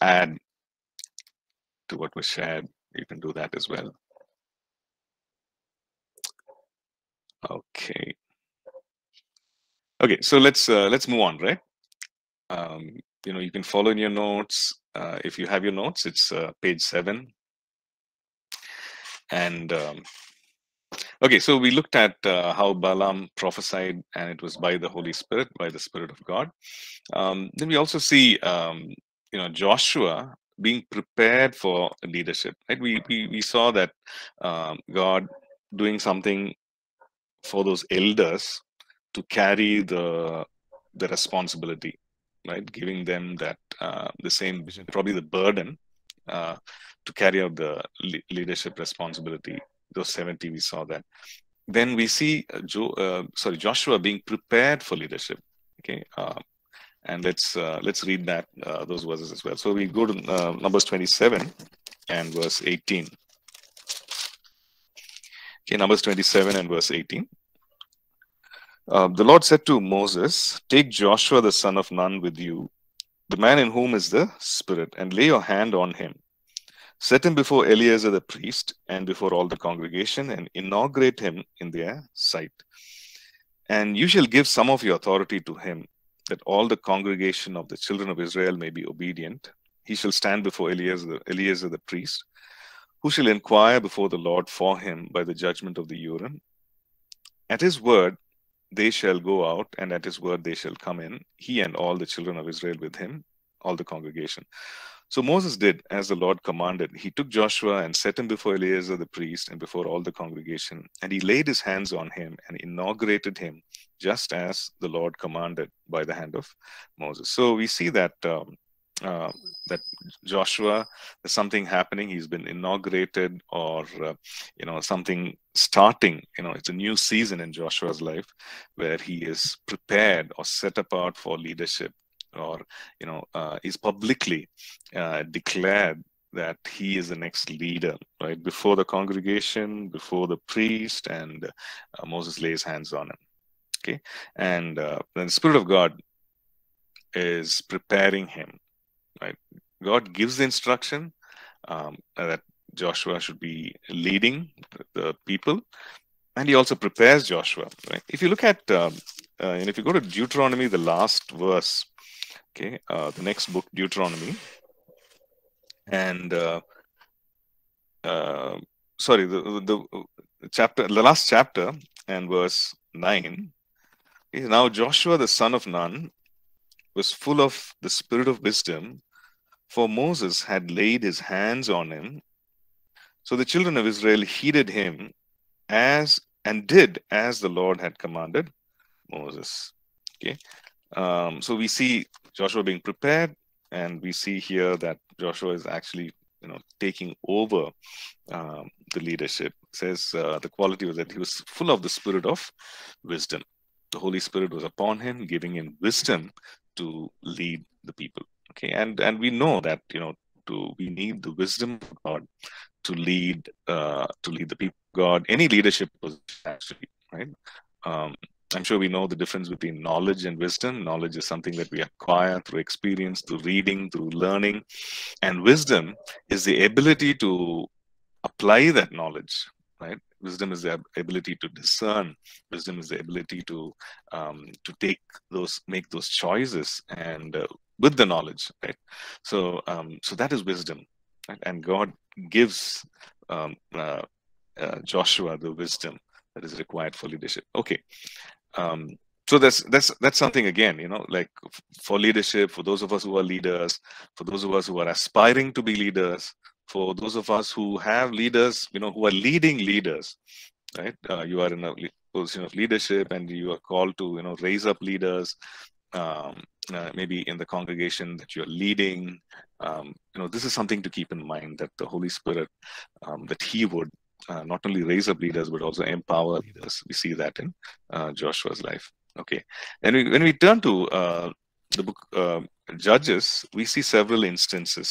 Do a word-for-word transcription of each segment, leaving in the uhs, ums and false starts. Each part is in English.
add to what was shared, you can do that as well. Okay. Okay, so let's uh, let's move on, right? Um, you know, you can follow in your notes. Uh, if you have your notes, it's uh, page seven. And um, okay, so we looked at uh, how Balaam prophesied, and it was by the Holy Spirit, by the Spirit of God. Um, then we also see, um, you know, Joshua being prepared for leadership. Right? We we we saw that um, God doing something for those elders to carry the the responsibility, right? Giving them that uh, the same vision, probably the burden uh, to carry out the le leadership responsibility. Those seventy, we saw that. Then we see uh, Jo uh, sorry Joshua being prepared for leadership. Okay, uh, and let's uh, let's read that uh, those verses as well. So we go to uh, Numbers twenty-seven and verse eighteen. Okay, Numbers twenty-seven and verse eighteen. Uh, the Lord said to Moses, "Take Joshua the son of Nun with you, the man in whom is the Spirit, and lay your hand on him. Set him before Eleazar the priest and before all the congregation, and inaugurate him in their sight. And you shall give some of your authority to him, that all the congregation of the children of Israel may be obedient. He shall stand before Eleazar, Eleazar the priest, who shall inquire before the Lord for him by the judgment of the Urim. At his word they shall go out, and at his word they shall come in, he and all the children of Israel with him, all the congregation." So Moses did as the Lord commanded. He took Joshua and set him before Eleazar the priest and before all the congregation, and he laid his hands on him and inaugurated him, just as the Lord commanded by the hand of Moses. So we see that um, uh, that Joshua, there's something happening. He's been inaugurated, or uh, you know, something starting. You know, it's a new season in Joshua's life where he is prepared or set apart for leadership, or you know, uh, is publicly uh, declared that he is the next leader, right? Before the congregation, before the priest, and uh, Moses lays hands on him. Okay, and uh, then the Spirit of God is preparing him, right? God gives the instruction um, that Joshua should be leading the people, and he also prepares Joshua, right? If you look at, um, uh, and if you go to Deuteronomy, the last verse, okay, uh, the next book, Deuteronomy, and uh, uh, sorry, the, the the chapter, the last chapter, and verse nine. Okay, now Joshua the son of Nun was full of the spirit of wisdom, for Moses had laid his hands on him. So the children of Israel heeded him as and did as the Lord had commanded Moses. Okay, um, so we see Joshua being prepared, and we see here that Joshua is actually, you know, taking over um, the leadership. It says uh, the quality was that he was full of the spirit of wisdom. The Holy Spirit was upon him, giving him wisdom to lead the people. Okay, and and we know that, you know, to we need the wisdom of God to lead uh, to lead the people of God. Any leadership position, actually, right? Um, I'm sure we know the difference between knowledge and wisdom. Knowledge is something that we acquire through experience, through reading, through learning. And wisdom is the ability to apply that knowledge, right? Wisdom is the ability to discern. Wisdom is the ability to um, to take those, make those choices, and uh, with the knowledge, right? So, um, so that is wisdom, right? And God gives um, uh, uh, Joshua the wisdom that is required for leadership. Okay. Um, so that's that's that's something, again, you know, like for leadership, for those of us who are leaders, for those of us who are aspiring to be leaders, for those of us who have leaders, you know, who are leading leaders, right? Uh, you are in a position of leadership, and you are called to, you know, raise up leaders, um, uh, maybe in the congregation that you're leading. Um, you know, this is something to keep in mind, that the Holy Spirit, um, that he would Uh, not only raise up leaders, but also empower leaders. We see that in uh, Joshua's life. Okay, and we, when we turn to uh, the book uh, Judges, we see several instances,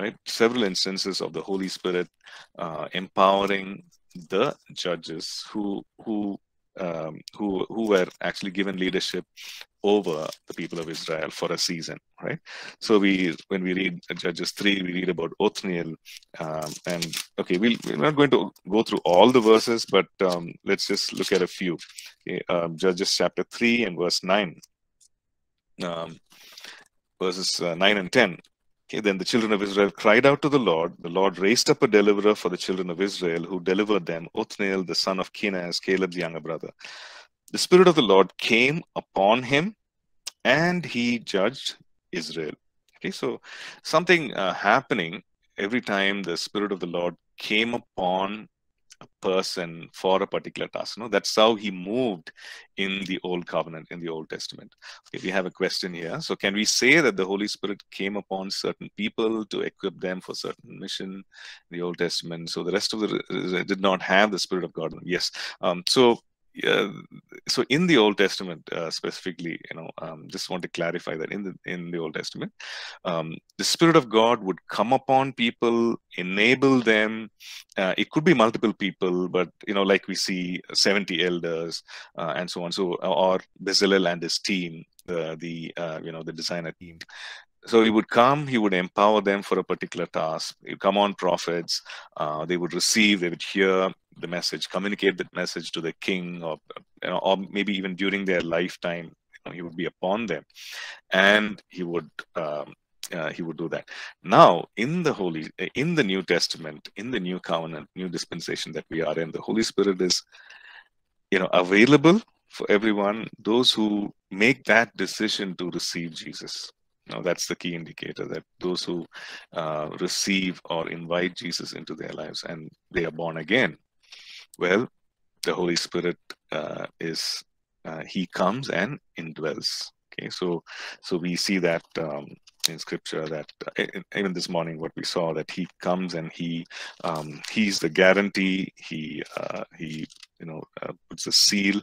right? Several instances of the Holy Spirit uh, empowering the judges who who um, who who were actually given leadership over the people of Israel for a season, right? So we, when we read Judges three, we read about Othniel, um, and okay, we'll, we're not going to go through all the verses, but um, let's just look at a few. Okay, um, Judges chapter three and verse nine, um, verses uh, nine and ten. Okay, then the children of Israel cried out to the Lord. The Lord raised up a deliverer for the children of Israel who delivered them, Othniel, the son of Kinaz, Caleb's younger brother. The Spirit of the Lord came upon him, and he judged Israel. Okay, so something uh, happening every time the Spirit of the Lord came upon a person for a particular task. You know, that's how he moved in the Old Covenant, in the Old Testament. Okay, we have a question here. So can we say that the Holy Spirit came upon certain people to equip them for certain mission in the Old Testament? So the rest of the did not have the Spirit of God. Yes. Um, so. Yeah, so in the Old Testament uh, specifically, you know, um, just want to clarify that in the in the Old Testament, um, the Spirit of God would come upon people, enable them. Uh, it could be multiple people, but you know, like we see seventy elders uh, and so on. So or Bezalel and his team, the the uh, you know the designer team. So he would come, he would empower them for a particular task. He'd come on prophets, uh, they would receive, they would hear the message, communicate that message to the king, or, you know, or maybe even during their lifetime, you know, he would be upon them, and he would um, uh, he would do that. Now, in the Holy, in the New Testament, in the New Covenant, New Dispensation that we are in, the Holy Spirit is, you know, available for everyone, those who make that decision to receive Jesus. Now, that's the key indicator that those who uh, receive or invite Jesus into their lives and they are born again. Well, the Holy Spirit uh, is, uh, he comes and indwells. Okay, so so we see that um, in Scripture that uh, even this morning what we saw, that he comes and he um, he's the guarantee. He uh, he you know uh, puts a seal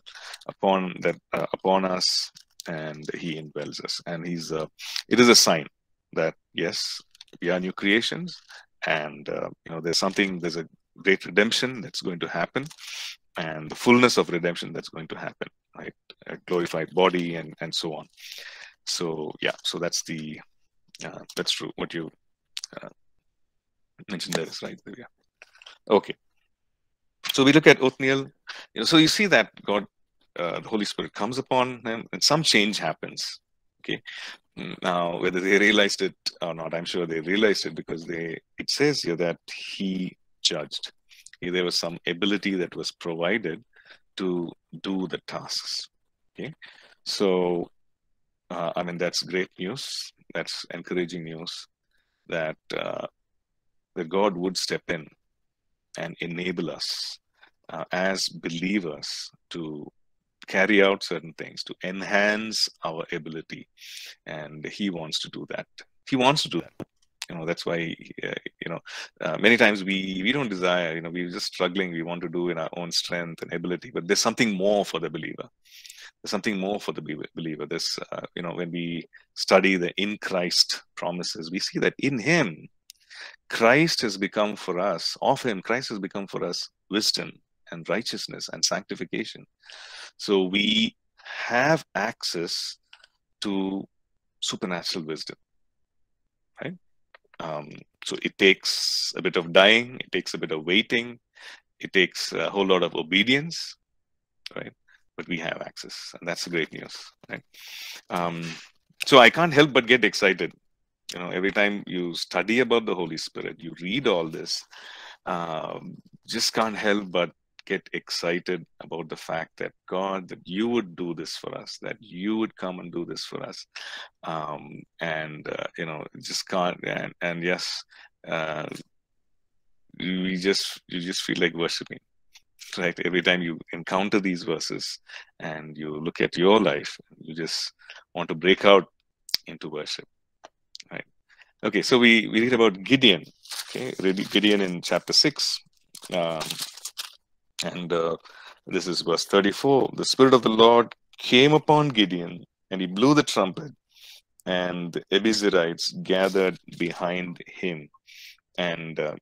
upon that uh, upon us. And he indwells us, and he's uh, it is a sign that yes, we are new creations, and uh, you know, there's something, there's a great redemption that's going to happen, and the fullness of redemption that's going to happen, right? A glorified body and and so on. So yeah, so that's the uh, that's true what you uh, mentioned there is right there. Yeah. Okay. So we look at Othniel. You know, so you see that God. Uh, the Holy Spirit comes upon them, and some change happens. Okay, now whether they realized it or not, I'm sure they realized it, because they it says here that he judged. Okay, there was some ability that was provided to do the tasks. Okay, so uh, I mean, that's great news. That's encouraging news that uh, that God would step in and enable us uh, as believers to carry out certain things, to enhance our ability, and he wants to do that. He wants to do that. You know, that's why uh, you know uh, many times we we don't desire. You know, we're just struggling. We want to do in our own strength and ability, but there's something more for the believer. There's something more for the believer. This uh, you know, when we study the in Christ promises, we see that in Him, Christ has become for us. Of Him, Christ has become for us wisdom and righteousness and sanctification. So we have access to supernatural wisdom, right? Um, so it takes a bit of dying, it takes a bit of waiting, it takes a whole lot of obedience, right? But we have access, and that's the great news, right? Um, so I can't help but get excited. You know, every time you study about the Holy Spirit, you read all this, uh, just can't help but get excited about the fact that God, that you would do this for us, that you would come and do this for us. Um, and, uh, you know, just can't, and, and yes, uh, we just, you just feel like worshiping, right? Every time you encounter these verses and you look at your life, you just want to break out into worship, right? Okay, so we, we read about Gideon, okay? Gideon in chapter six. Um, And uh, this is verse thirty-four. The Spirit of the Lord came upon Gideon, and he blew the trumpet, and the Abiezrites gathered behind him. And uh,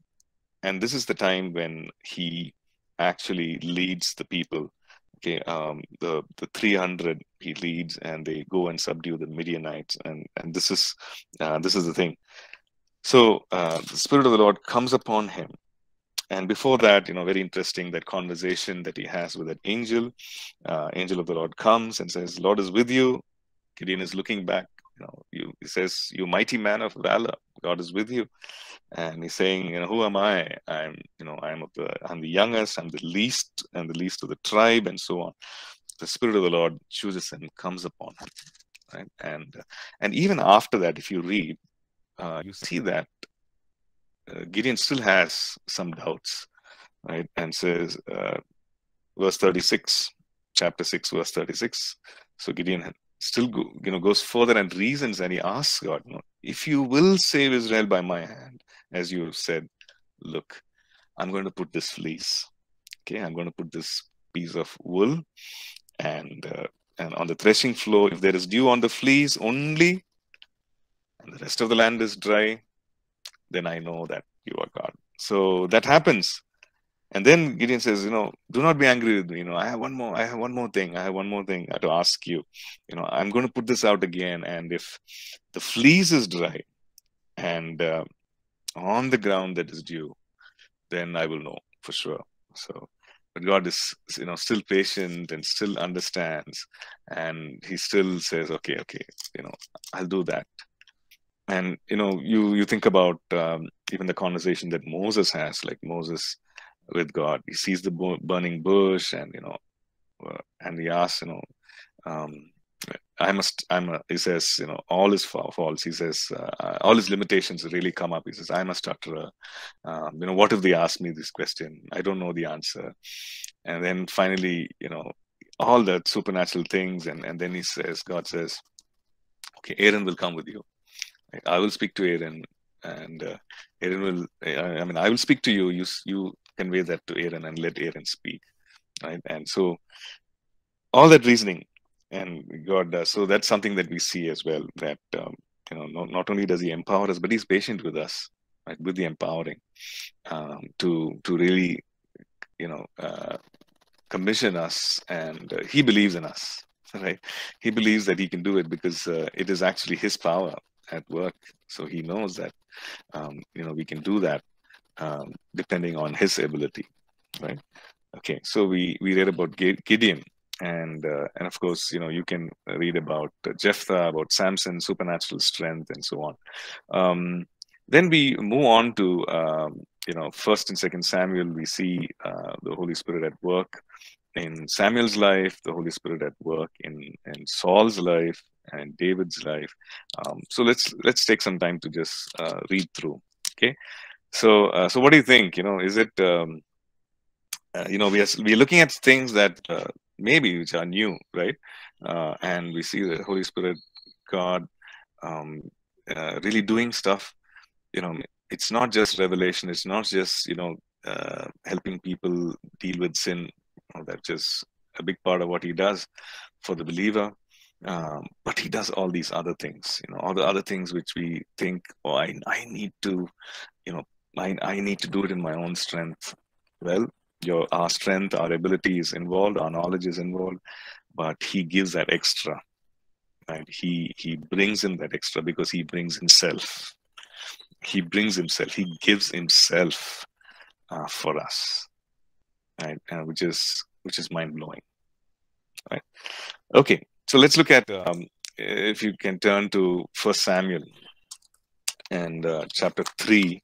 and this is the time when he actually leads the people Okay, um, the the three hundred he leads, and they go and subdue the Midianites, and and this is uh, this is the thing. So uh, the Spirit of the Lord comes upon him, and before that, you know, very interesting that conversation that he has with that angel. Uh, angel of the Lord comes and says, "Lord is with you." Gideon is looking back. You know, you, he says, "You mighty man of valor, God is with you," and he's saying, "You know, who am I? I'm, you know, I'm of the, I'm the youngest, I'm the least, and the least of the tribe, and so on." The Spirit of the Lord chooses him, comes upon him, right? And and even after that, if you read, uh, you see that uh, Gideon still has some doubts, right? And says, uh, verse thirty-six, chapter six, verse thirty-six. So Gideon had still go, you know, goes further and reasons, and he asks God, you know, if you will save Israel by my hand, as you have said, look, I'm going to put this fleece, okay, I'm going to put this piece of wool, and uh, and on the threshing floor, if there is dew on the fleece only, and the rest of the land is dry, then I know that you are God. So that happens. And then Gideon says, you know, do not be angry with me. You know, I have one more, I have one more thing. I have one more thing to ask you. You know, I'm going to put this out again. And if the fleece is dry and uh, on the ground that is dew, then I will know for sure. So, but God is, you know, still patient and still understands. And he still says, okay, okay, you know, I'll do that. And, you know, you, you think about um, even the conversation that Moses has, like Moses with God. He sees the burning bush, and you know, uh, and he asks, you know, um, I must, I'm a, he says, you know, all is false. He says, uh, all his limitations really come up. He says, I must utter, a, um, you know, what if they ask me this question? I don't know the answer. And then finally, you know, all the supernatural things. And, and then he says, God says, okay, Aaron will come with you. I will speak to Aaron, and uh, Aaron will, I mean, I will speak to you. You, you, convey that to Aaron and let Aaron speak, right? And so all that reasoning, and God does. So that's something that we see as well, that um, you know, not, not only does he empower us, but he's patient with us, right? With the empowering, um, to to really, you know, uh, commission us, and uh, he believes in us, right? He believes that he can do it, because uh, it is actually his power at work. So he knows that um, you know, we can do that. Um, depending on his ability, right? Okay, so we we read about Gideon, and uh, and of course, you know, you can read about Jephthah, about Samson, supernatural strength, and so on. Um, then we move on to um, you know, First and Second Samuel. We see uh, the Holy Spirit at work in Samuel's life, the Holy Spirit at work in in Saul's life and David's life. Um, so let's let's take some time to just uh, read through. Okay. So, uh, so what do you think? You know, is it, um, uh, you know, we are, we are looking at things that uh, maybe which are new, right? Uh, and we see the Holy Spirit, God, um, uh, really doing stuff. You know, it's not just revelation. It's not just, you know, uh, helping people deal with sin. You know, that's just a big part of what he does for the believer. Um, but he does all these other things, you know, all the other things which we think, oh, I, I need to, you know, I, I need to do it in my own strength. Well, your, our strength, our ability is involved, our knowledge is involved, but he gives that extra, right? He, he brings in that extra because he brings himself. He brings himself, he gives himself uh, for us, right? Uh, which is, which is mind-blowing, right? Okay, so let's look at, um, if you can turn to First Samuel and uh, chapter three.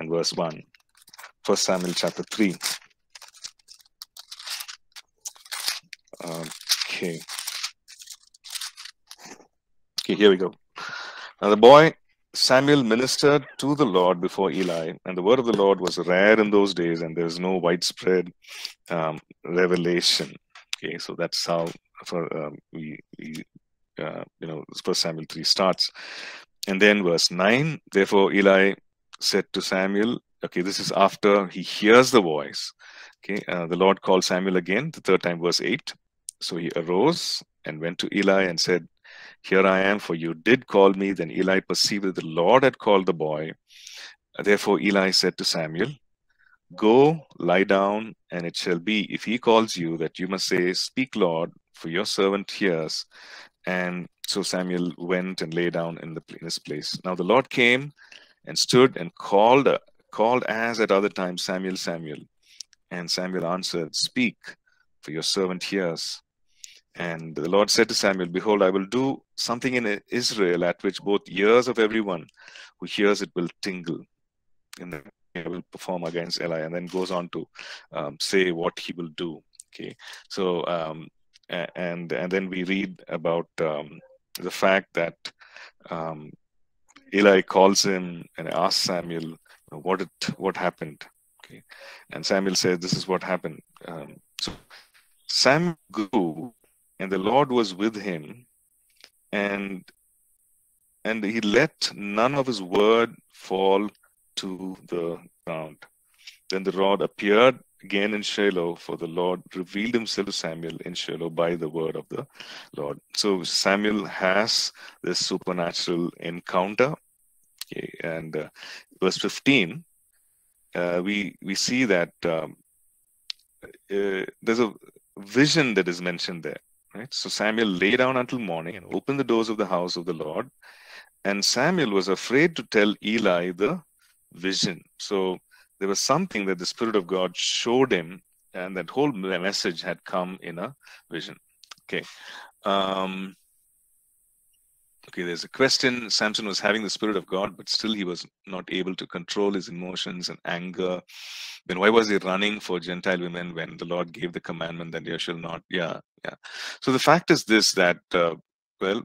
And verse one, First Samuel chapter three. Okay. Okay, here we go. Now the boy Samuel ministered to the Lord before Eli, and the word of the Lord was rare in those days, and there is no widespread um, revelation. Okay, so that's how for um, we, we uh, you know, First Samuel three starts, and then verse nine. Therefore Eli said to Samuel, okay, this is after he hears the voice. Okay, uh, the Lord called Samuel again, the third time, verse eight. So he arose and went to Eli and said, here I am, for you did call me. Then Eli perceived that the Lord had called the boy. Therefore Eli said to Samuel, Go, lie down, and it shall be, if he calls you, that you must say, Speak, Lord, for your servant hears. And so Samuel went and lay down in, the, in his place. Now the Lord came and stood and called, called as at other times, Samuel, Samuel. And Samuel answered, Speak, for your servant hears. And the Lord said to Samuel, Behold, I will do something in Israel at which both ears of everyone who hears it will tingle. And then I will perform against Eli. And then goes on to um, say what he will do. Okay, so um, and and then we read about um, the fact that um, Eli calls him and asks Samuel what it what happened. Okay, and Samuel says, "This is what happened." Um, so Samuel grew, and the Lord was with him, and and he let none of his word fall to the ground. Then the rod appeared again in Shiloh, for the Lord revealed himself to Samuel in Shiloh by the word of the Lord. So Samuel has this supernatural encounter. Okay, and uh, verse fifteen, uh, we we see that um, uh, there's a vision that is mentioned there. Right? So Samuel lay down until morning and opened the doors of the house of the Lord. And Samuel was afraid to tell Eli the vision. So there was something that the Spirit of God showed him, and that whole message had come in a vision. Okay. Um, okay, there's a question. Samson was having the Spirit of God, but still he was not able to control his emotions and anger. Then why was he running for Gentile women when the Lord gave the commandment that you shall not? Yeah, yeah. So the fact is this, that, uh, well,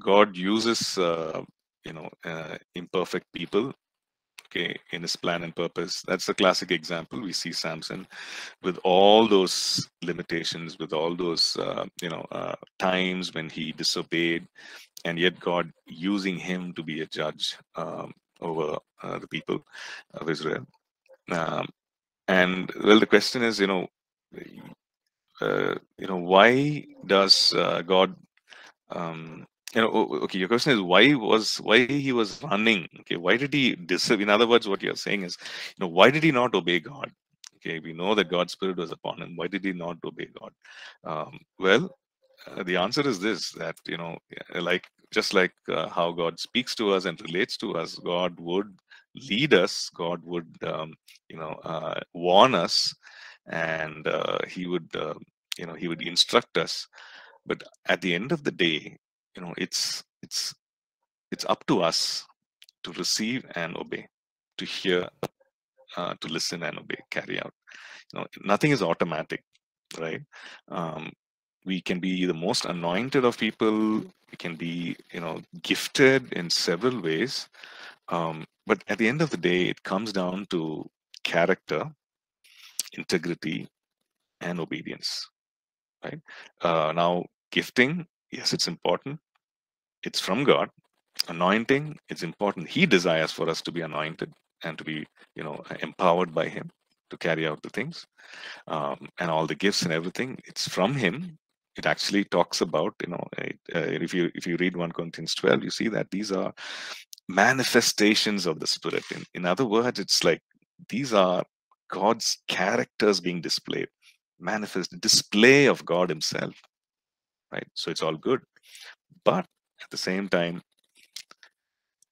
God uses, uh, you know, uh, imperfect people. Okay, in his plan and purpose. That's the classic example. We see Samson with all those limitations, with all those, uh, you know, uh, times when he disobeyed, and yet God using him to be a judge um, over uh, the people of Israel. Um, and, well, the question is, you know, uh, you know, why does uh, God... Um, You know, okay, your question is why was why he was running? Okay, why did he disobey? In other words, what you're saying is, you know, why did he not obey God? Okay, we know that God's Spirit was upon him. Why did he not obey God? Um, well, uh, the answer is this, that, you know, like just like uh, how God speaks to us and relates to us, God would lead us, God would, um, you know, uh, warn us, and uh, he would, uh, you know, he would instruct us. But at the end of the day, you know, it's it's it's up to us to receive and obey, to hear, uh, to listen and obey, carry out. You know, nothing is automatic, right? Um, we can be the most anointed of people. We can be, you know, gifted in several ways, um, but at the end of the day, it comes down to character, integrity, and obedience, right? Uh, now, gifting. Yes, it's important. It's from God. Anointing, it's important. He desires for us to be anointed and to be, you know, empowered by him to carry out the things. Um, and all the gifts and everything, it's from him. It actually talks about, you know, it, uh, if you if you read First Corinthians twelve, you see that these are manifestations of the Spirit. In, in other words, it's like these are God's characters being displayed, manifest, display of God himself. Right? So it's all good. But at the same time,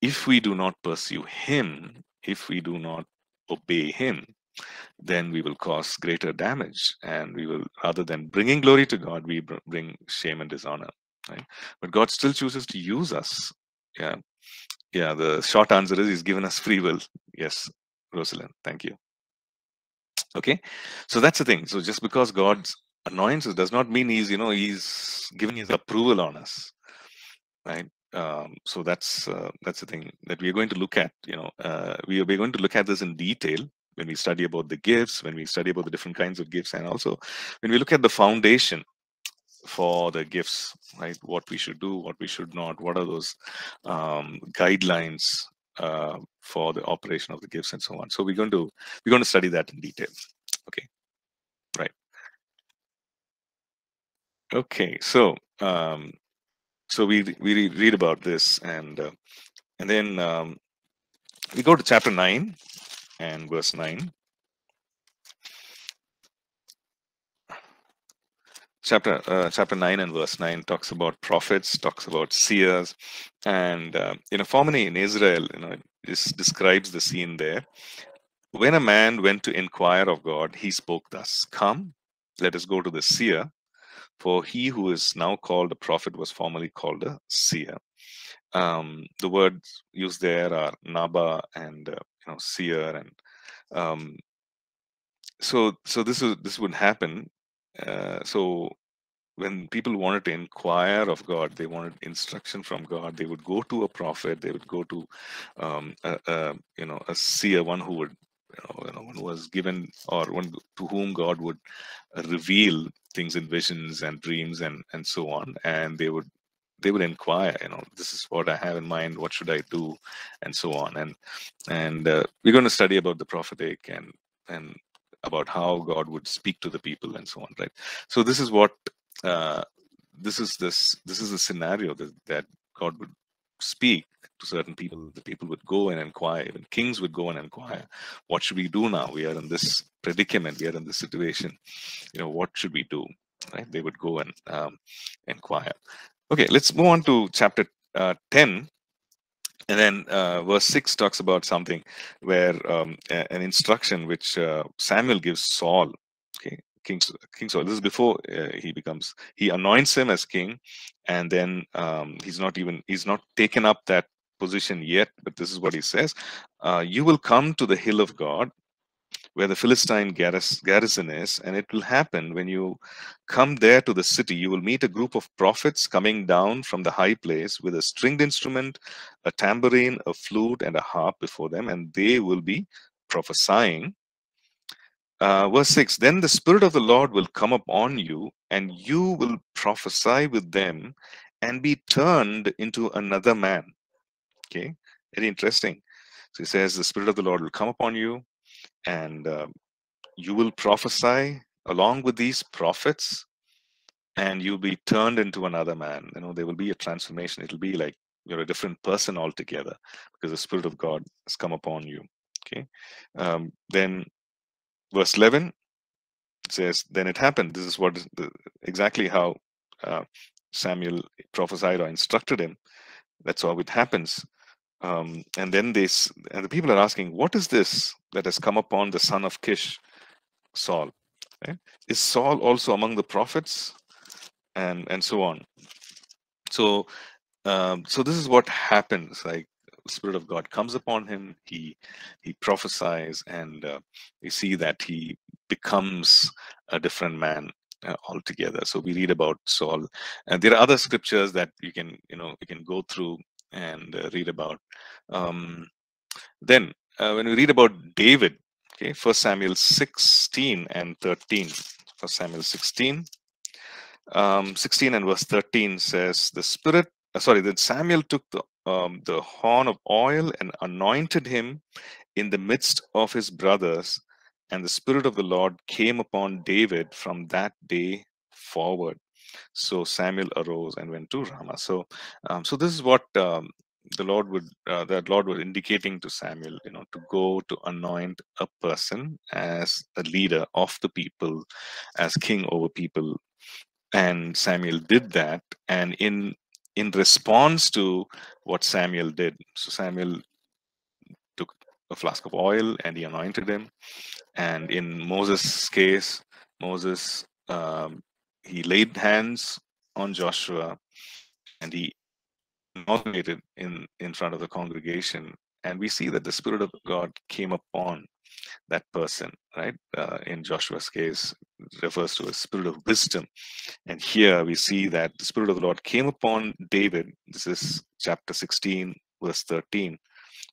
if we do not pursue him, if we do not obey him, then we will cause greater damage. And we will, rather than bringing glory to God, we bring shame and dishonor. Right? But God still chooses to use us. Yeah. Yeah. The short answer is he's given us free will. Yes, Rosalind. Thank you. Okay. So that's the thing. So just because God's annoyances does not mean he's, you know, he's giving his approval on us, right? Um, so that's uh, that's the thing that we are going to look at. You know, uh, we are we're going to look at this in detail when we study about the gifts, when we study about the different kinds of gifts, and also when we look at the foundation for the gifts, right? What we should do, what we should not, what are those um, guidelines uh, for the operation of the gifts, and so on. So we're going to we're going to study that in detail. Okay, right. Okay, so um, so we we read about this, and uh, and then um, we go to chapter nine and verse nine. chapter uh, chapter nine and verse nine talks about prophets, talks about seers, and uh, in a formula in Israel, you know, this describes the scene there. When a man went to inquire of God, he spoke thus: "Come, let us go to the seer, for he who is now called a prophet was formerly called a seer." Um, the words used there are Naba and uh, you know, seer, and um, so so this is this would happen. Uh, so when people wanted to inquire of God, they wanted instruction from God, they would go to a prophet, they would go to um, a, a, you know, a seer, one who would, you know, you know, one who was given, or one to whom God would reveal things in visions and dreams and and so on, and they would they would inquire, you know, this is what I have in mind, what should I do, and so on. And and uh, we're going to study about the prophetic and and about how God would speak to the people and so on, right? So this is what uh, this is this this is the scenario that, that God would speak to certain people. The people would go and inquire, even kings would go and inquire, what should we do now? We are in this predicament, we are in this situation, you know, what should we do, right? They would go and um, inquire. Okay, let's move on to chapter uh, ten. And then uh, verse six talks about something where um, an instruction which uh, Samuel gives Saul, okay, King, King Saul. This is before uh, he becomes, he anoints him as king, and then um, he's not even, he's not taken up that position yet, but this is what he says. Uh, you will come to the hill of God where the Philistine garrison is, and it will happen when you come there to the city, you will meet a group of prophets coming down from the high place with a stringed instrument, a tambourine, a flute, and a harp before them, and they will be prophesying. Uh, verse six, then the Spirit of the Lord will come upon you, and you will prophesy with them and be turned into another man. Okay, very interesting. So he says, the Spirit of the Lord will come upon you, and uh, you will prophesy along with these prophets, and you'll be turned into another man. You know, there will be a transformation. It'll be like you're a different person altogether because the Spirit of God has come upon you. Okay. Um, then verse eleven says, then it happened. This is what the, exactly how uh, Samuel prophesied or instructed him. That's how it happens. Um, and then they, and the people are asking, what is this that has come upon the son of Kish, Saul? Right? Is Saul also among the prophets? And and so on. So um, so this is what happens. Like the Spirit of God comes upon him. He he prophesies, and uh, we see that he becomes a different man uh, altogether. So we read about Saul. And there are other scriptures that you can you know you can go through and uh, read about. Um, then uh, when we read about David, okay, First Samuel sixteen and thirteen, First Samuel sixteen, um, sixteen and verse thirteen says, the Spirit, uh, sorry, then Samuel took the, um, the horn of oil and anointed him in the midst of his brothers, and the Spirit of the Lord came upon David from that day forward. So Samuel arose and went to Ramah. So, um, so this is what um, the Lord would, uh, that Lord was indicating to Samuel, you know, to go to anoint a person as a leader of the people, as king over people, and Samuel did that. And in in response to what Samuel did, so Samuel took a flask of oil and he anointed him. And in Moses' case, Moses. Um, He laid hands on Joshua, and he inaugurated in, in front of the congregation. And we see that the Spirit of God came upon that person, right? Uh, in Joshua's case, it refers to a spirit of wisdom. And here we see that the Spirit of the Lord came upon David. This is chapter sixteen, verse thirteen.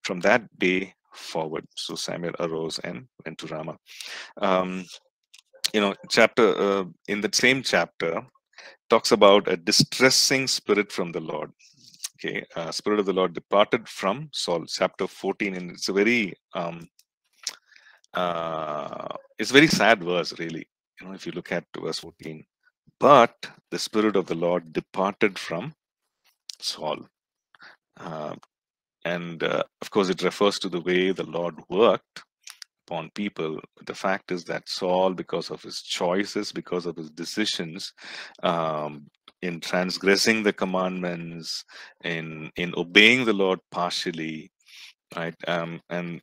From that day forward, so Samuel arose and went to Ramah. Um, You know, chapter uh, in the same chapter talks about a distressing spirit from the Lord. Okay, uh, Spirit of the Lord departed from Saul. Chapter fourteen, and it's a very, um, uh, it's a very sad verse, really. You know, if you look at verse fourteen, but the Spirit of the Lord departed from Saul, uh, and uh, of course, it refers to the way the Lord worked upon people. The fact is that Saul, because of his choices, because of his decisions, um, in transgressing the commandments, in in obeying the Lord partially, right, um, and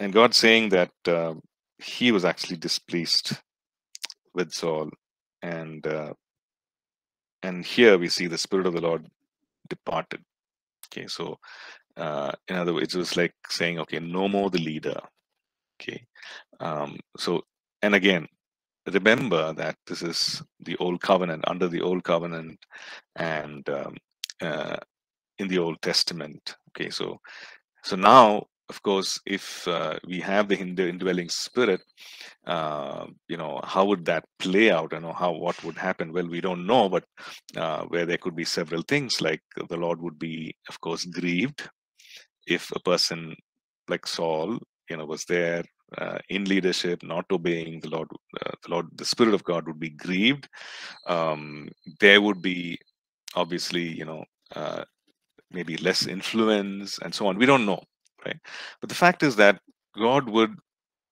and God saying that uh, he was actually displeased with Saul, and uh, and here we see the Spirit of the Lord departed. Okay, so uh, in other words, it was like saying, okay, no more the leader. Okay, um, so and again, remember that this is the old covenant, under the old covenant, and um, uh, in the Old Testament. Okay, so so now, of course, if uh, we have the Hindu indwelling Spirit, uh, you know, how would that play out? You know, how what would happen? Well, we don't know, but uh, where there could be several things, like the Lord would be, of course, grieved if a person like Saul, you know, was there uh, in leadership, not obeying the Lord. Uh, the Lord, the Spirit of God would be grieved. Um, there would be, obviously, you know, uh, maybe less influence and so on. We don't know. Right? But the fact is that God would,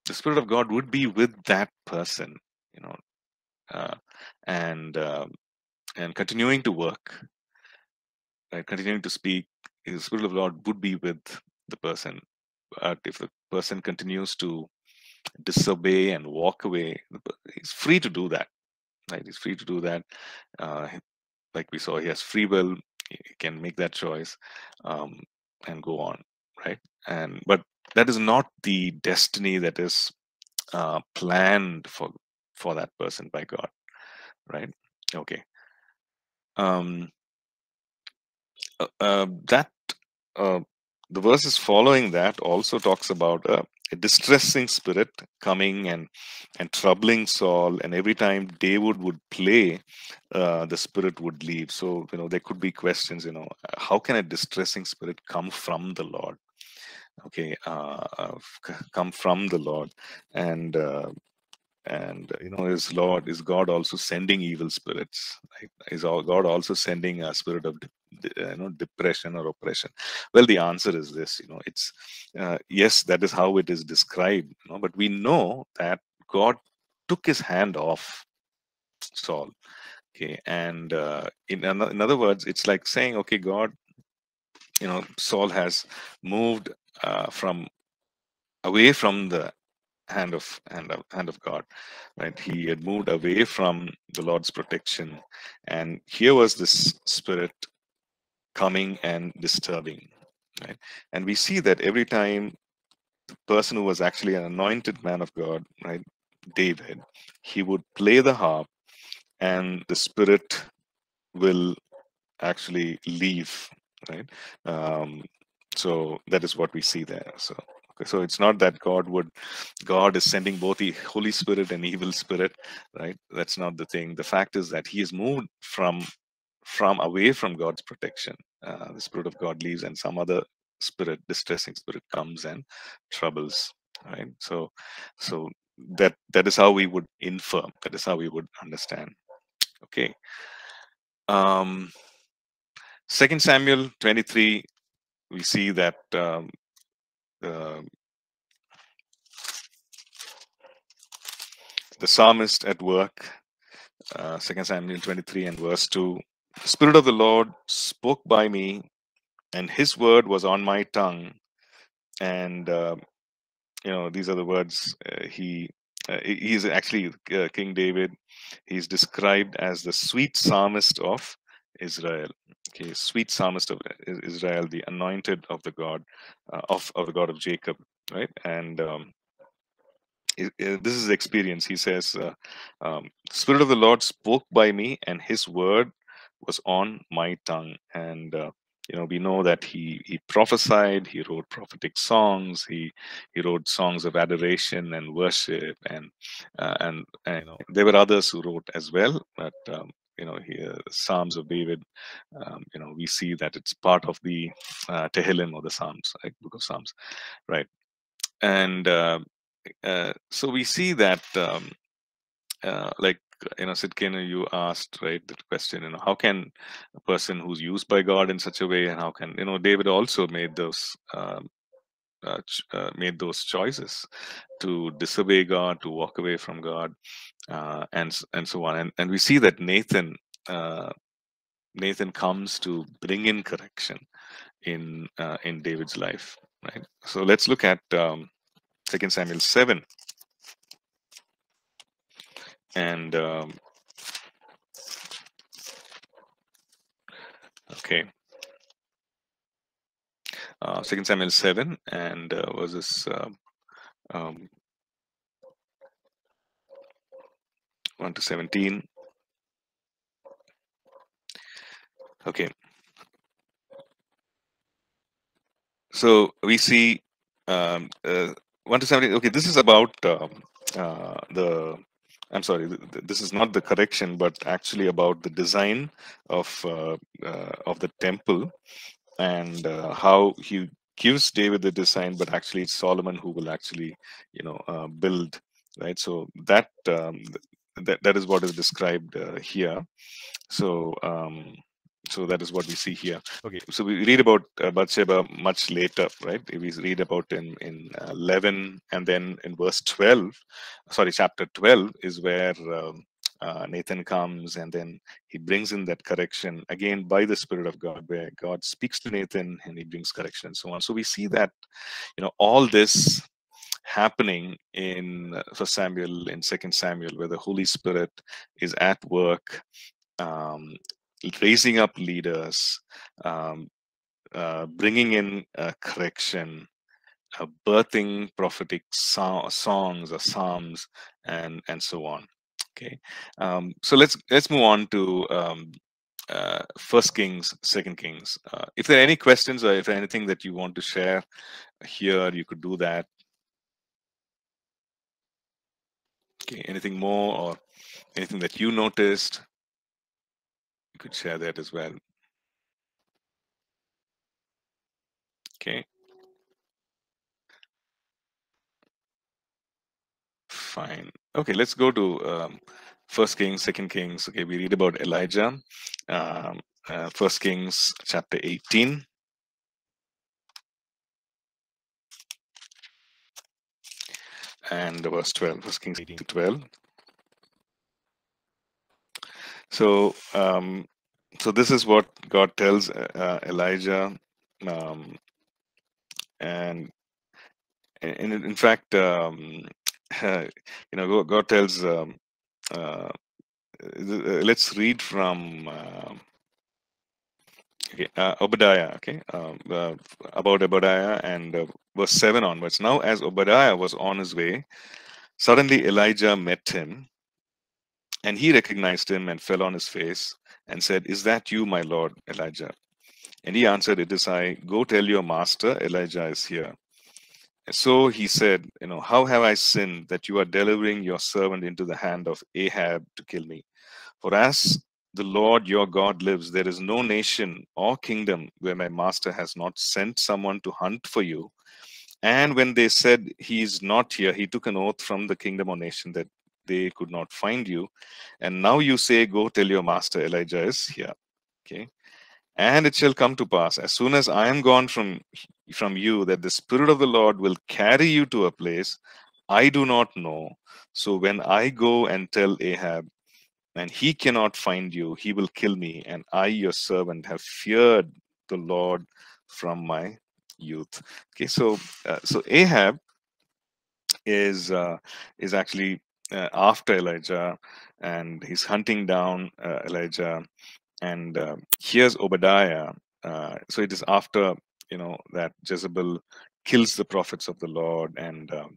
the Spirit of God would be with that person, you know, uh, and uh, and continuing to work, right? Continuing to speak. The Spirit of God would be with the person, but if the person continues to disobey and walk away, he's free to do that, right? He's free to do that, uh, like we saw. He has free will; he can make that choice um, and go on. Right, and but that is not the destiny that is uh, planned for for that person by God, right? Okay, um, uh, uh, that uh, the verses following that also talks about a, a distressing spirit coming and and troubling Saul, and every time David would play, uh, the spirit would leave. So you know there could be questions. You know, how can a distressing spirit come from the Lord? Okay, uh, come from the Lord, and uh, and you know, is Lord is God also sending evil spirits? Right? Is all God also sending a spirit of you know depression or oppression? Well, the answer is this. You know, it's uh, yes, that is how it is described. You know, but we know that God took His hand off Saul. Okay, and uh, in in other words, it's like saying, okay, God, you know, Saul has moved Uh, from away from the hand of hand of hand of God, right? He had moved away from the Lord's protection, and here was this spirit coming and disturbing, right? And we see that every time the person who was actually an anointed man of God, right, David, he would play the harp, and the spirit will actually leave, right? Um, So that is what we see there. So, okay, so it's not that God would, God is sending both the Holy Spirit and evil spirit, right? That's not the thing. The fact is that He is moved from, from away from God's protection. Uh, the Spirit of God leaves, and some other spirit, distressing spirit, comes and troubles, right? So, so that that is how we would infer. That is how we would understand. Okay. Um, Second Samuel twenty-three. We see that um, uh, the psalmist at work, uh, Second Samuel twenty-three and verse two, the Spirit of the Lord spoke by me, and His word was on my tongue. And, uh, you know, these are the words uh, he, uh, he's actually uh, King David. He's described as the sweet psalmist of Israel. Okay, sweet psalmist of Israel, the anointed of the God, uh, of of the God of Jacob, right? And um, it, it, this is the experience. He says, uh, um, "Spirit of the Lord spoke by me, and His word was on my tongue." And uh, you know, we know that he he prophesied. He wrote prophetic songs. He he wrote songs of adoration and worship, and uh, and, and you know, there were others who wrote as well, but. Um, You know, here Psalms of David. Um, you know, we see that it's part of the uh, Tehillim or the Psalms, like Book of Psalms, right? And uh, uh, so we see that, um, uh, like you know, Sidkenu, you asked right the question. You know, how can a person who's used by God in such a way, and how can you know David also made those um, uh, ch uh, made those choices to disobey God, to walk away from God, uh, and and so on. And and we see that Nathan uh, Nathan comes to bring in correction in uh, in David's life. Right. So let's look at um, Second Samuel seven. And um, okay, uh, Second Samuel seven and uh, verses uh, um, one to seventeen. Okay, so we see um, uh, one to seventeen. Okay, this is about um, uh, the. I'm sorry, this is not the correction, but actually about the design of uh, uh, of the temple and uh, how he gives David the design, but actually it's Solomon who will actually, you know, uh, build, right? So that um, that that is what is described uh, here. So um, so that is what we see here. Okay. So we read about uh, Bathsheba much later, right? We read about in in eleven, and then in verse twelve, sorry, chapter twelve is where um, uh, Nathan comes, and then he brings in that correction again by the Spirit of God, where God speaks to Nathan and he brings correction and so on. So we see that, you know, all this happening in First Samuel, in Second Samuel, where the Holy Spirit is at work. Um, raising up leaders, um, uh, bringing in uh, correction, uh, birthing prophetic so songs or psalms, and and so on. Okay, um, so let's let's move on to um, uh, First Kings, Second Kings. Uh, if there are any questions or if anything that you want to share here, you could do that. Okay, anything more or anything that you noticed? You could share that as well. Okay. Fine. Okay, let's go to um, First Kings, Second Kings. Okay, we read about Elijah. Um, uh, First Kings, chapter eighteen. And verse twelve. First Kings eighteen to twelve. So, um, so this is what God tells uh, Elijah, um, and, and in fact, um, you know, God tells. Um, uh, let's read from uh, okay, uh, Obadiah, okay, uh, uh, about Obadiah and uh, verse seven onwards. Now, as Obadiah was on his way, suddenly Elijah met him. And he recognized him and fell on his face and said, "Is that you, my lord, Elijah?" And he answered, "It is I. Go tell your master, Elijah is here." And so he said, "You know, how have I sinned that you are delivering your servant into the hand of Ahab to kill me? For as the Lord your God lives, there is no nation or kingdom where my master has not sent someone to hunt for you. And when they said he is not here, he took an oath from the kingdom or nation that they could not find you, and now you say, go tell your master Elijah is here." Okay, "and it shall come to pass, as soon as I am gone from from you, that the Spirit of the Lord will carry you to a place I do not know. So when I go and tell Ahab, and he cannot find you, he will kill me, and I, your servant, have feared the Lord from my youth." Okay, so uh, so Ahab is uh, is actually Uh, after Elijah, and he's hunting down uh, Elijah, and uh, here's Obadiah. Uh, so it is after, you know, that Jezebel kills the prophets of the Lord, and um,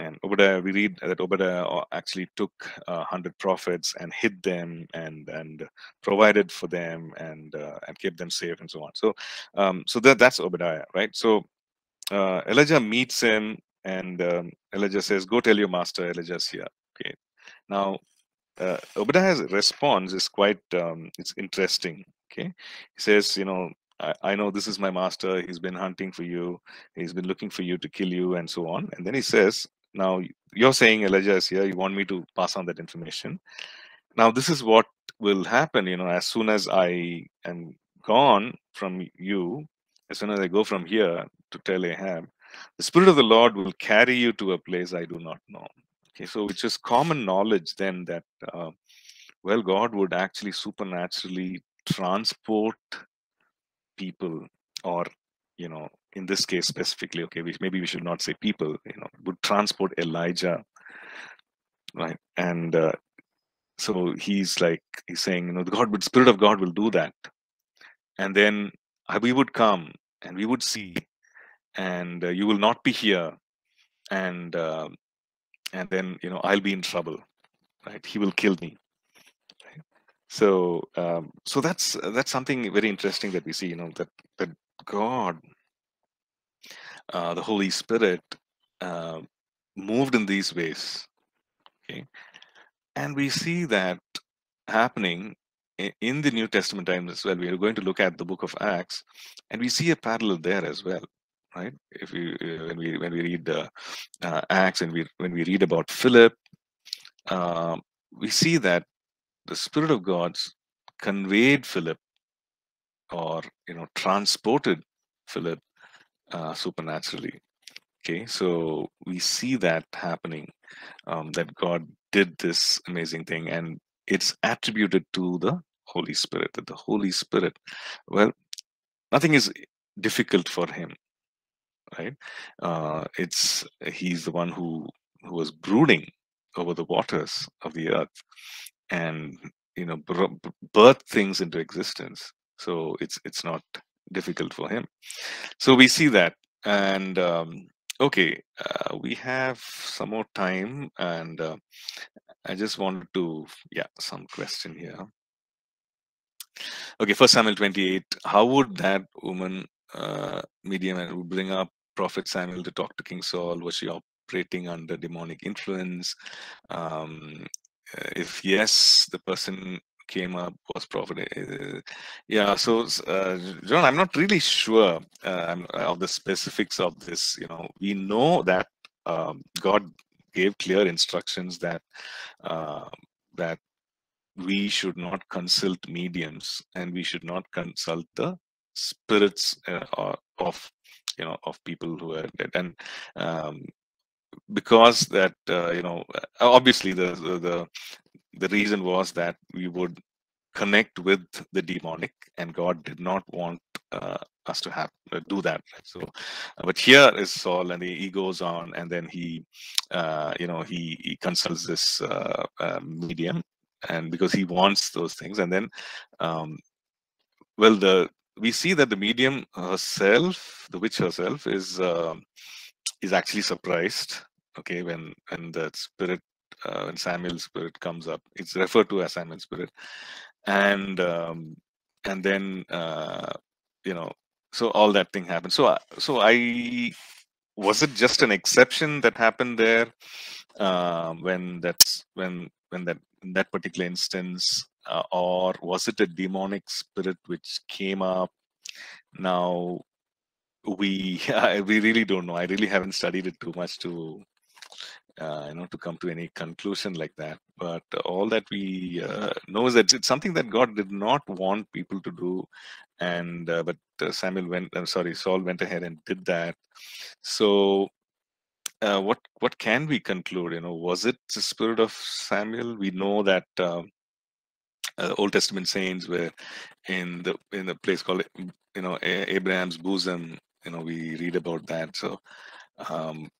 and Obadiah, we read that Obadiah actually took uh, one hundred prophets and hid them and and provided for them and uh, and kept them safe and so on. So um, so that that's Obadiah, right? So uh, Elijah meets him, and um, Elijah says, "Go tell your master Elijah's here." Okay. Now, uh, Obadiah's response is quite, um, it's interesting, okay? He says, you know, I, I know this is my master. He's been hunting for you. He's been looking for you to kill you and so on. And then he says, now you're saying Elijah is here. You want me to pass on that information. Now, this is what will happen, you know, as soon as I am gone from you, as soon as I go from here to tell Ahab, The Spirit of the Lord will carry you to a place I do not know. Okay, so it's just common knowledge then that, uh, well, God would actually supernaturally transport people, or, you know, in this case specifically, okay, we, maybe we should not say people, you know, would transport Elijah, right? And uh, so he's like, he's saying, you know, the God, the Spirit of God will do that. And then we would come and we would see, and uh, you will not be here. And uh, and then, you know, I'll be in trouble, right? He will kill me. Right? So um, so that's that's something very interesting that we see, you know, that, that God, uh, the Holy Spirit, uh, moved in these ways. Okay. And we see that happening in the New Testament times as well. We are going to look at the book of Acts, and we see a parallel there as well, right? If we when we when we read uh, uh, Acts, and we when we read about Philip, uh, we see that the Spirit of God's conveyed Philip, or you know, transported Philip uh, supernaturally. Okay, so we see that happening, um, that God did this amazing thing, and it's attributed to the Holy Spirit, that the Holy Spirit, well, nothing is difficult for him, right? Uh, it's, he's the one who, who was brooding over the waters of the earth, and, you know, birthed things into existence. So it's, it's not difficult for him. So we see that. And, um, okay, uh, we have some more time, and uh, I just wanted to, yeah, some question here. Okay, First Samuel twenty-eight, how would that woman, uh, Midianite, who bring up Prophet Samuel to talk to King Saul? Was she operating under demonic influence? Um, if yes, the person came up was prophet. Uh, yeah, so uh, John, I'm not really sure uh, of the specifics of this. You know, we know that um, God gave clear instructions that uh, that we should not consult mediums, and we should not consult the spirits uh, of you know of people who are dead, and um, because that uh, you know obviously the the, the The reason was that we would connect with the demonic, and God did not want uh, us to have uh, do that. So, uh, but here is Saul, and he, he goes on, and then he, uh, you know, he, he consults this uh, uh, medium, and because he wants those things, and then, um, well, the we see that the medium herself, the witch herself, is uh, is actually surprised. Okay, when when the spirit. Uh, when Samuel's spirit comes up, it's referred to as Samuel's spirit, and um, and then uh, you know, so all that thing happened. So I, so I was it just an exception that happened there uh, when that's when when that in that particular instance, uh, or was it a demonic spirit which came up? Now we I, we really don't know. I really haven't studied it too much to. Uh, you know, to come to any conclusion like that. But all that we uh, know is that it's something that God did not want people to do, and uh, but uh, Samuel went. I'm sorry, Saul went ahead and did that. So, uh, what what can we conclude? You know, was it the spirit of Samuel? We know that uh, uh, Old Testament saints were in the in a place called you know Abraham's bosom. You know, we read about that. So. Um,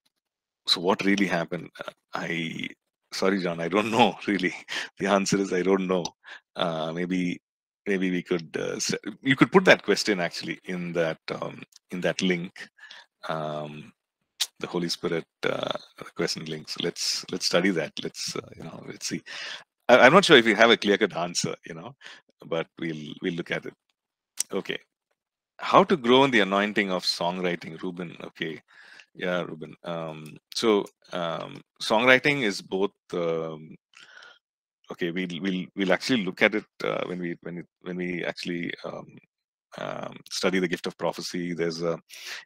So what really happened? I, sorry, John, I don't know really. The answer is I don't know. Uh, maybe, maybe we could. Uh, you could put that question actually in that um, in that link, um, the Holy Spirit uh, question link. So let's let's study that. Let's uh, you know let's see. I, I'm not sure if we have a clear-cut answer, you know, but we'll we'll look at it. Okay, how to grow in the anointing of songwriting, Ruben? Okay. Yeah, Ruben. Um, so um, songwriting is both. Um, okay, we'll we'll we'll actually look at it uh, when we when it, when we actually um, um, study the gift of prophecy. There's a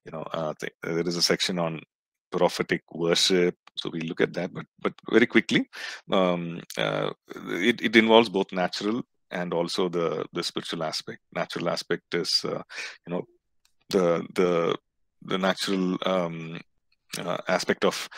you know uh, th there is a section on prophetic worship, so we look at that. But but very quickly, um, uh, it it involves both natural and also the the spiritual aspect. Natural aspect is uh, you know the the the natural um, uh, aspect of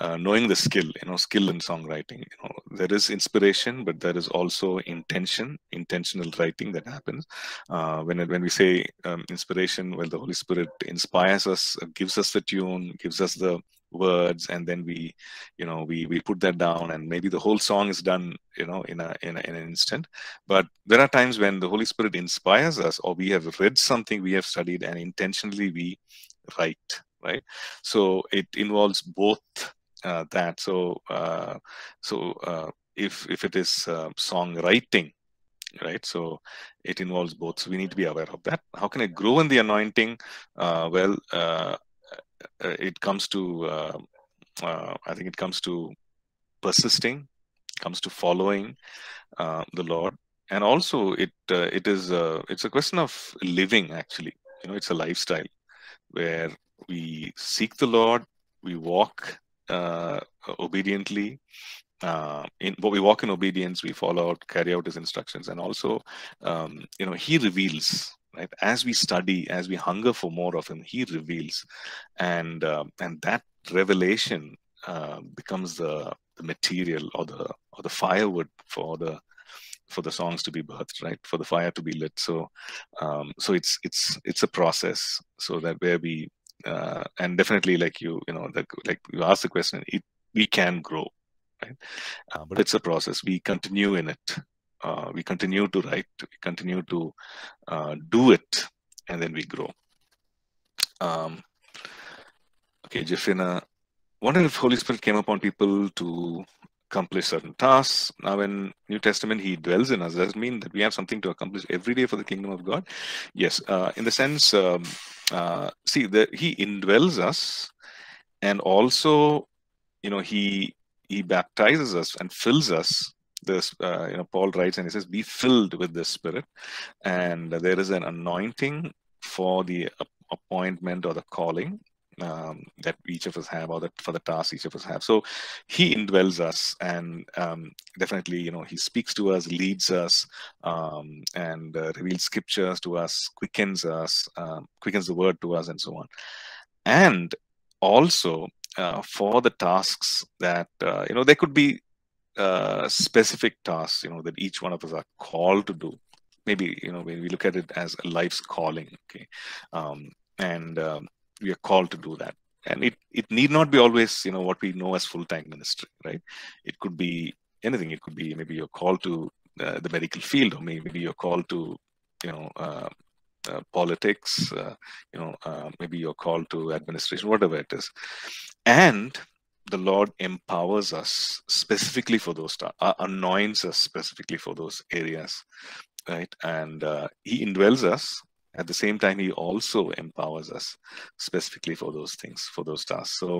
uh, knowing the skill, you know, skill in songwriting. You know, there is inspiration, but there is also intention, intentional writing that happens. Uh, when it, when we say um, inspiration, well, the Holy Spirit inspires us, gives us the tune, gives us the words, and then we, you know, we we put that down, and maybe the whole song is done, you know, in a, in a in an instant. But there are times when the Holy Spirit inspires us, or we have read something, we have studied, and intentionally we write, right? So it involves both uh, that. So uh, so uh, if if it is uh, songwriting, right? So it involves both. So we need to be aware of that. How can I grow in the anointing? Uh, well. Uh, It comes to, uh, uh, I think it comes to persisting, comes to following uh, the Lord, and also it uh, it is uh, it's a question of living. Actually, you know, it's a lifestyle where we seek the Lord, we walk uh, obediently. Uh, in what we walk in obedience, we follow out, carry out His instructions, and also, um, you know, He reveals. Right? As we study, as we hunger for more of Him, He reveals, and uh, and that revelation uh, becomes the, the material or the or the firewood for the for the songs to be birthed, right? For the fire to be lit. So um, so it's it's it's a process. So that where we uh, and definitely like you you know the, like you asked the question, it we can grow, right? Uh, but it's a process. We continue in it. Uh, we continue to write, we continue to uh, do it, and then we grow. Um, okay, Jephthah wondered if Holy Spirit came upon people to accomplish certain tasks. Now, in New Testament, He dwells in us. Does it mean that we have something to accomplish every day for the kingdom of God? Yes, uh, in the sense, um, uh, see, the, He indwells us, and also, you know, He He baptizes us and fills us. This, uh, you know, Paul writes and he says, be filled with the Spirit. And there is an anointing for the appointment or the calling um, that each of us have, or that for the task each of us have. So He indwells us, and um, definitely, you know, He speaks to us, leads us, um, and uh, reveals scriptures to us, quickens us, um, quickens the word to us, and so on. And also uh, for the tasks that, uh, you know, there could be Uh, specific tasks, you know, that each one of us are called to do. Maybe, you know, when we look at it as a life's calling, okay, um, and um, we are called to do that. And it it need not be always, you know, what we know as full-time ministry, right? It could be anything. It could be maybe you're called to uh, the medical field, or maybe you're called to, you know, uh, uh, politics, uh, you know, uh, maybe you're called to administration, whatever it is. And the Lord empowers us specifically for those, uh, anoints us specifically for those areas, right? And uh, He indwells us. At the same time, He also empowers us specifically for those things, for those tasks. So,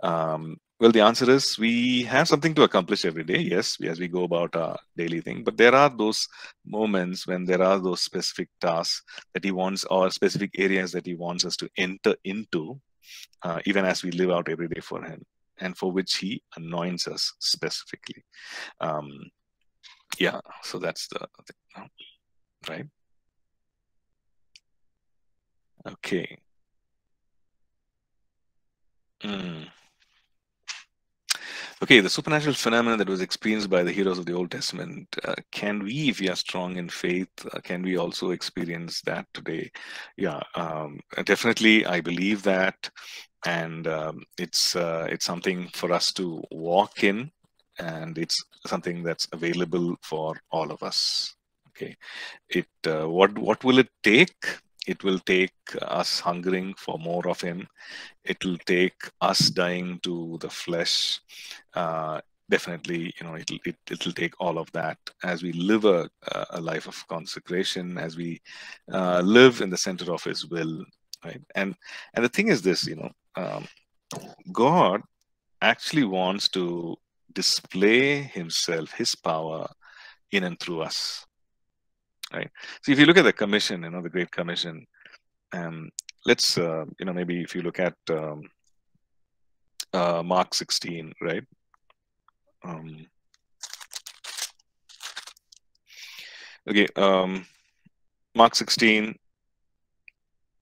um, well, the answer is we have something to accomplish every day, yes, as we go about our daily thing. But there are those moments when there are those specific tasks that He wants, or specific areas that He wants us to enter into, uh, even as we live out every day for Him, and for which He anoints us specifically. Um, yeah, so that's the thing, right? Okay. Mm. Okay, the supernatural phenomenon that was experienced by the heroes of the Old Testament, uh, can we, if we are strong in faith, uh, can we also experience that today? Yeah, um, definitely, I believe that. And um, it's uh, it's something for us to walk in, and it's something that's available for all of us. Okay, it uh, what what will it take? It will take us hungering for more of Him. It will take us dying to the flesh. Uh, definitely, you know, it'll it, it'll take all of that as we live a a life of consecration, as we uh, live in the center of His will. Right? And and the thing is this, you know, um, God actually wants to display Himself, His power in and through us. Right? So if you look at the commission, you know, the Great Commission, um, let's, uh, you know, maybe if you look at um, uh, Mark sixteen, right? Um, okay, um, Mark sixteen.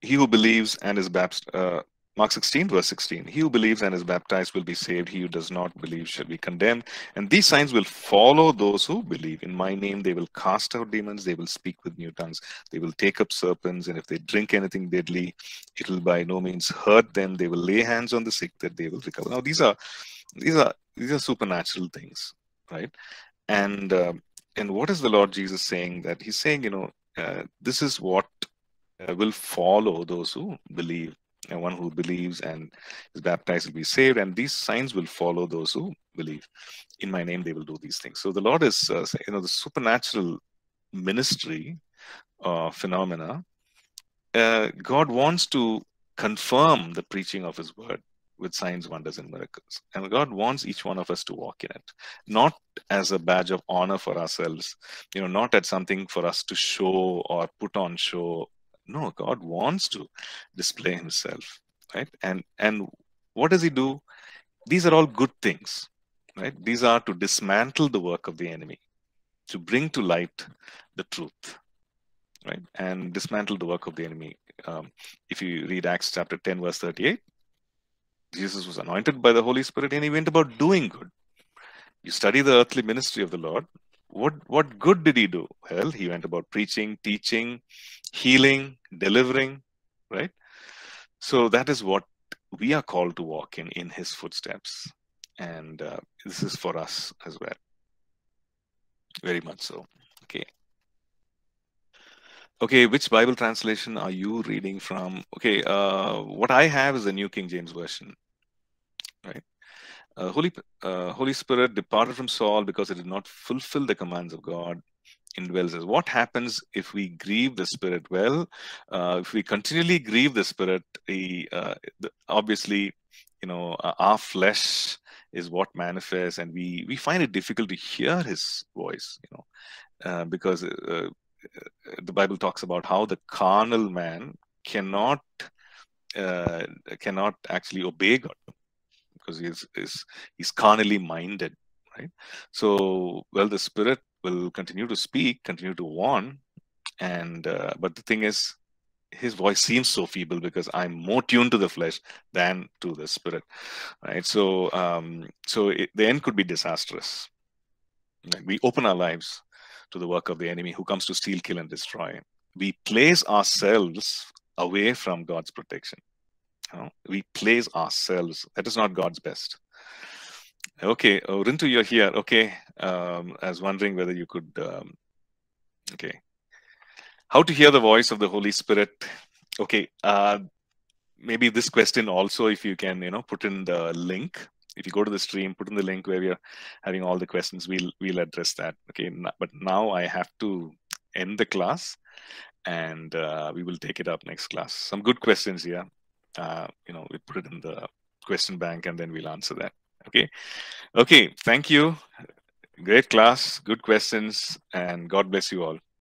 He who believes and is baptized, uh, Mark sixteen verse sixteen, he who believes and is baptized will be saved, he who does not believe shall be condemned. And these signs will follow those who believe. In my name they will cast out demons, they will speak with new tongues, they will take up serpents, and if they drink anything deadly, it will by no means hurt them. They will lay hands on the sick that they will recover. Now these are these are these are supernatural things, right? And uh, and what is the Lord Jesus saying? That he's saying, you know, uh, this is what uh, will follow those who believe. And one who believes and is baptized will be saved, and these signs will follow those who believe. In my name they will do these things. So the Lord is, uh, you know, the supernatural ministry uh, phenomena. Uh, God wants to confirm the preaching of his word with signs, wonders, and miracles. And God wants each one of us to walk in it, not as a badge of honor for ourselves, you know, not as something for us to show or put on show. No, God wants to display himself, right? And and what does he do? These are all good things, right? These are to dismantle the work of the enemy, to bring to light the truth, right? And dismantle the work of the enemy. Um, if you read Acts chapter ten, verse thirty-eight, Jesus was anointed by the Holy Spirit and he went about doing good. You study the earthly ministry of the Lord. What, what good did he do? Well, he went about preaching, teaching, healing, delivering, right? So that is what we are called to walk in, in his footsteps. And uh, this is for us as well. Very much so. Okay. Okay, which Bible translation are you reading from? Okay, uh, what I have is the New King James Version, right? Uh, Holy, uh, Holy Spirit departed from Saul because it did not fulfill the commands of God. Indwells us. What happens if we grieve the Spirit? Well, uh, if we continually grieve the Spirit, he, uh, the, obviously, you know, uh, our flesh is what manifests, and we we find it difficult to hear His voice. You know, uh, because uh, the Bible talks about how the carnal man cannot uh, cannot actually obey God, because he's, he's, he's carnally minded, right? So, well, the Spirit will continue to speak, continue to warn, and uh, but the thing is, his voice seems so feeble because I'm more tuned to the flesh than to the Spirit, right? So, um, so it, the end could be disastrous. Like we open our lives to the work of the enemy who comes to steal, kill, and destroy. We place ourselves away from God's protection. You know, we place ourselves. That is not God's best. Okay, oh, Rintu, you're here. Okay, um, I was wondering whether you could. Um, okay, how to hear the voice of the Holy Spirit? Okay, uh, maybe this question also, if you can, you know, put in the link. If you go to the stream, put in the link where we are having all the questions. We'll we'll address that. Okay, but now I have to end the class, and uh, we will take it up next class. Some good questions here. Uh, you know, we put it in the question bank and then we'll answer that. Okay. Okay. Thank you. Great class. Good questions. And God bless you all.